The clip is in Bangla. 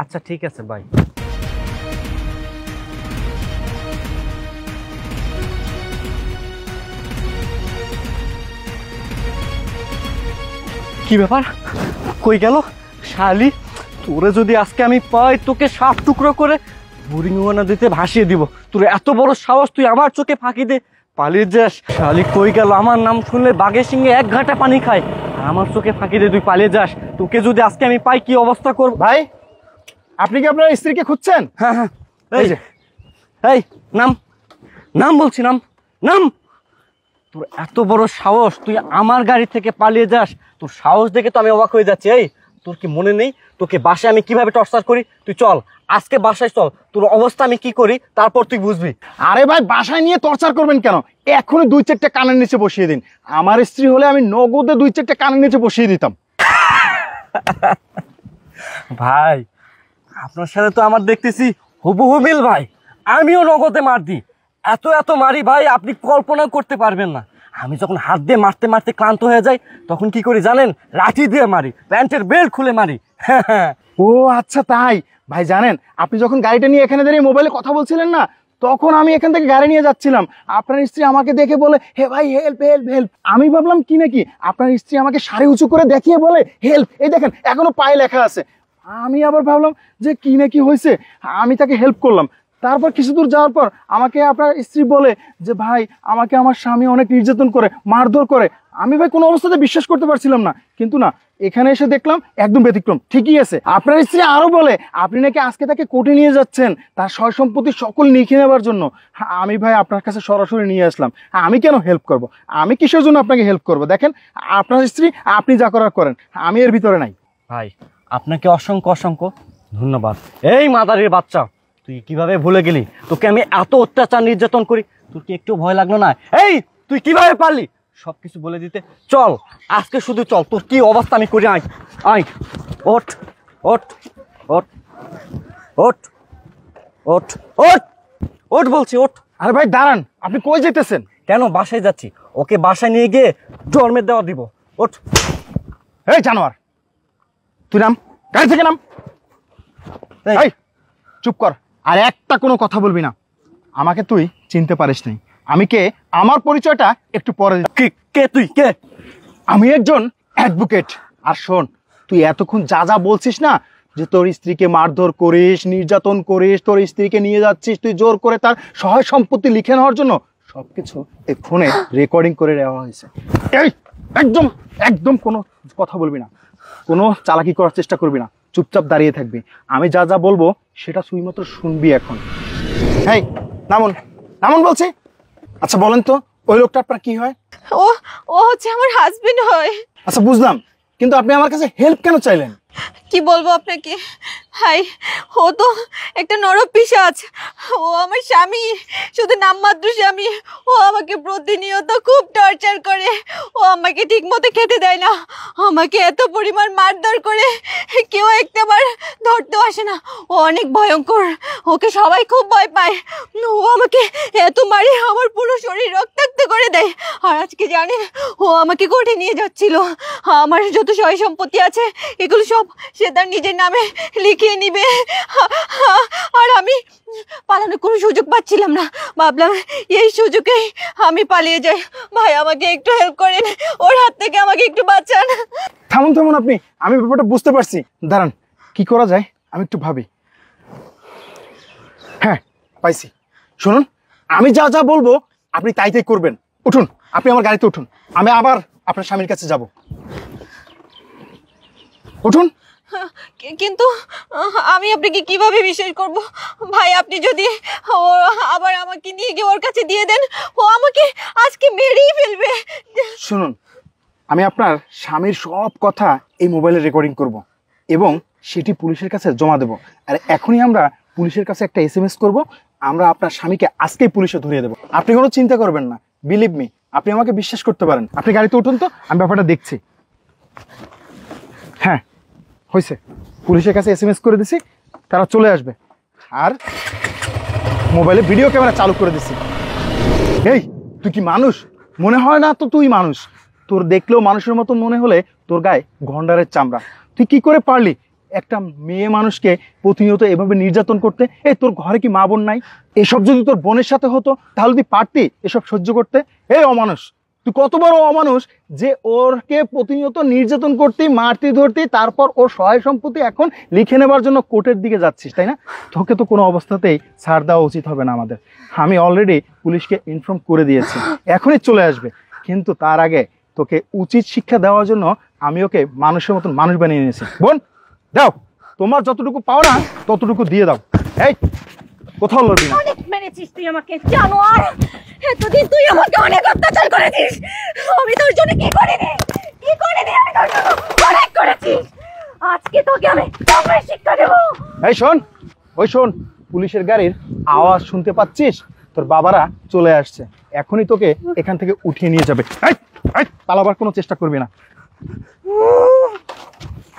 আচ্ছা ঠিক আছে, বাই। কি ব্যাপার, কই গেল শালি? তোরে যদি আজকে আমি পাই, তোকে সাপ টুকরো করে বুড়িঙ্গনা দিতে ভাসিয়ে দিব। তোর এত বড় সাহস, তুই আমার চোখে ফাঁকি দে পালিয়ে যাস। শালি কই গেল? আমার নাম শুনলে বাঘের সিংহে এক ঘাটা পানি খায়, আর আমার চোখে ফাঁকি দে তুই পালিয়ে যাস। তোকে যদি আজকে আমি পাই, কি অবস্থা করব? ভাই, আপনি কি আপনার স্ত্রীকে খুঁজছেন? হ্যাঁ হ্যাঁ, এই যে, এই নাম, নাম বলছি, নাম, নাম। তোর এত বড় সাহস, তুই আমার গাড়ি থেকে পালিয়ে যাস? তোর সাহস দেখে তো আমি অবাক হয়ে যাচ্ছি। এই তোর কি মনে নেই তোকে বাসায় আমি কিভাবে টর্চার করি? তুই চল, আজকে বাসায় চল, তোর অবস্থা আমি কি করি তারপর তুই বুঝবি। আরে ভাই, বাসায় নিয়ে টর্চার করবেন কেন? এখনই দুই চারটে কানের নিচে বসিয়ে দিন। আমার স্ত্রী হলে আমি নগদে দুই চারটে কানের নিচে বসিয়ে দিতাম। ভাই, আপনার সাথে তো আমার দেখতেছি হুবহু মিল। ভাই, আমিও নগদে মার দিই, এত এত মারি ভাই, আপনি কল্পনা করতে পারবেন না। আমি যখন হাত দিয়ে মারতে মারতে ক্লান্ত হয়ে যাই, তখন কি করি জানেন? লাঠি দিয়ে মারি, প্যান্টের বেল্ট খুলে মারি। ও আচ্ছা তাই। ভাই জানেন, আপনি যখন গাড়িটা নিয়ে এখানে দাঁড়িয়ে মোবাইলে কথা বলছিলেন না, তখন আমি এখান থেকে গাড়ি নিয়ে যাচ্ছিলাম। আপনার স্ত্রী আমাকে দেখে বলে, হে ভাই হেল্প হেল্প হেল্প। আমি ভাবলাম কি নাকি আপনার স্ত্রী আমাকে শাড়ি উঁচু করে দেখিয়ে বলে হেল্প, এই দেখেন এখনো পায়ে লেখা আছে। আমি আবার ভাবলাম যে কি নাকি হয়েছে, আমি তাকে হেল্প করলাম। তারপর কিছু দূর যাওয়ার পর আমাকে আপনার স্ত্রী বলে যে ভাই, আমাকে আমার স্বামী অনেক নির্যাতন করে, মারধর করে। আমি ভাই কোনো অবস্থাতে বিশ্বাস করতে পারছিলাম না, কিন্তু না, এখানে এসে দেখলাম একদম ব্যতিক্রম, ঠিকই আছে। আপনার স্ত্রী আরও বলে আপনি নাকি আজকে তাকে কোর্টে নিয়ে যাচ্ছেন তার সয় সম্পত্তি সকল নিখে নেওয়ার জন্য। আমি ভাই আপনার কাছে সরাসরি নিয়ে আসলাম। আমি কেন হেল্প করব? আমি কিসের জন্য আপনাকে হেল্প করব? দেখেন আপনার স্ত্রী, আপনি যা করার করেন, আমি এর ভিতরে নাই। ভাই, আপনাকে অসংখ্য অসংখ্য ধন্যবাদ। এই মাদারির বাচ্চা, তুই কিভাবে ভুলে গেলি? তোকে আমি এত অত্যাচার নির্যাতন করি, তোর কি একটু ভয় লাগলো না? এই তুই কিভাবে পারলি সব কিছু বলে দিতে? চল আজকে শুধু চল, তোর কি অবস্থা আমি করি। আয় আয়, ওঠ ওঠ ওঠ ওঠ ওঠ ওঠ ওঠ বলছি, ওঠ। আরে ভাই দাঁড়ান, আপনি কই যেতেছেন? কেন বাসায় যাচ্ছি, ওকে বাসায় নিয়ে গিয়ে জন্মের দেওয়া দিব। ওঠ। এই জানোয়ার, তুই নাম, গাড়ি থেকে নাম। এই চুপ কর, আর একটা কোনো কথা বলবি না। আমাকে তুই চিনতে পারিস নাই, আমি কে? আমার পরিচয়টা একটু পরে। কে তুই? কে? আমি একজন অ্যাডভোকেট। আর শোন, তুই এতক্ষণ যা যা বলছিস না, যে তোর স্ত্রীকে মারধর করিস, নির্যাতন করিস, তোর স্ত্রীকে নিয়ে যাচ্ছিস তুই জোর করে তার সহায় সম্পত্তি লিখে নেওয়ার জন্য, সব কিছু এই ফোনে রেকর্ডিং করে নেওয়া হয়েছে। এই একদম একদম কোনো কথা বলবি না, কোনো চালাকি করার চেষ্টা করবি না, চুপচাপ দাঁড়িয়ে থাকবি। আমি যা যা বলবো সেটা তুই মাত্র শুনবি। এখন হ্যাঁ, নামুন নামুন বলছি। আচ্ছা বলেন তো, ওই লোকটা আপনার কি হয়? ও হচ্ছে আমার হাজবেন্ড হয়। আচ্ছা বুঝলাম, কিন্তু আপনি আমার কাছে হেল্প কেন চাইলেন? কি বলবো আপনাকে ভাই, ও তো একটা নরপিশাচ। ও আমার স্বামী, শুধু নামমাত্র স্বামী। ও আমাকে প্রতিনিয়ত খুব টর্চার করে, ও আমাকে ঠিকমতো খেতে দেয় না, আমাকে এত পরিমাণ মারধর করে কেউ একটাবার ধরতেও আসে না। ও অনেক ভয়ঙ্কর, ওকে সবাই খুব ভয় পায়। ও আমাকে এত মারে আমার পুরো শরীর রক্তাক্ত করে দেয়। আর আজকে জানেন, ও আমাকে কোর্টে নিয়ে যাচ্ছিল। আমার যত সয় সম্পত্তি আছে এগুলো সব সে তার নিজের নামে লিখিয়ে নিবে। আর আমি পালানোর কোনো সুযোগ পাচ্ছিলাম না, ভাবলাম এই সুযোগেই আমি পালিয়ে যাই। ভাই আমাকে একটু হেল্প করেন, ওর হাত থেকে আমাকে একটু বাঁচান। থামুন থামুন আপনি, আমি ব্যাপারটা বুঝতে পারছি। দাঁড়ান, কি করা যায় আমি একটু ভাবি। হ্যাঁ পাইছি। শুনুন, আমি যা যা বলবো আপনি তাই তাই করবেন। উঠুন, আপনি আমার গাড়িতে উঠুন, আমি আবার আপনার স্বামীর কাছে যাব। উঠুন। কিন্তু আমি আপনাকে কিভাবে বিশ্বাস করব ভাই? আপনি যদি আবার আমাকে নিয়ে গিয়ে ওর কাছে দিয়ে দেন, ও আমাকে আজকে মেরেই ফেলবে। শুনুন, আমি আপনার স্বামীর সব কথা এই মোবাইলে রেকর্ডিং করব এবং সেটি পুলিশের কাছে জমা দেব। আর এখনই আমরা পুলিশের কাছে একটা SMS করব, আমরা আপনার স্বামীকে আজকেই পুলিশে ধরিয়ে দেব। আপনি কোনো চিন্তা করবেন না, বিলিভ মি, আপনি আমাকে বিশ্বাস করতে পারেন। আপনি গাড়িতে উঠুন তো, আমি ব্যাপারটা দেখছি। হ্যাঁ হয়েছে, পুলিশের কাছে SMS করে দিছি, তারা চলে আসবে। আর মোবাইলে ভিডিও ক্যামেরা চালু করে দিছি। এই তুই কি মানুষ? মনে হয় না তো তুই মানুষ। তোর দেখলেও মানুষের মতো মনে হলে তোর গায়ে গন্ডারের চামড়া। তুই কি করে পারলি একটা মেয়ে মানুষকে প্রতিনিয়ত এভাবে নির্যাতন করতে? এই তোর ঘরে কি মা বোন নাই? এসব যদি তোর বোনের সাথে হতো তাহলে তুই পারতি এসব সহ্য করতে? এই অমানুষ, তুই কত বড় অমানুষ যে ওরকে প্রতিনিয়ত নির্যাতন করতি, মারতি, ধরতি, তারপর ওর সহায় সম্পত্তি এখন লিখে নেবার জন্য কোর্টের দিকে যাচ্ছিস, তাই না? তোকে তো কোনো অবস্থাতেই ছাড় দেওয়া উচিত হবে না আমাদের। আমি অলরেডি পুলিশকে ইনফর্ম করে দিয়েছি, এখনই চলে আসবে। কিন্তু তার আগে তোকে উচিত শিক্ষা দেওয়ার জন্য আমি ওকে মানুষের মতন মানুষ বানিয়ে নিয়েছি। বোন, দাও তোমার যতটুকু পাও না ততটুকু দিয়ে দাও। এই কোথাও লড়বি না। অনেক মেরেছিস তুই আমাকে, জানোয়ার। এতদিন তুই আমাকে অনেক অত্যাচার করেছিস। আমি তোর জন্য কি করিনি, কি করিনি আমি তোর জন্য? অনেক করেছিস। আজকে তোকে আমি তোর শিক্ষা দেব। এই শোন, ওই শোন, পুলিশের গাড়ির আওয়াজ শুনতে পাচ্ছিস? তোর বাবারা চলে আসছে, এখনই তোকে এখান থেকে উঠিয়ে নিয়ে যাবে। এই পালাবার কোনো চেষ্টা করবি না।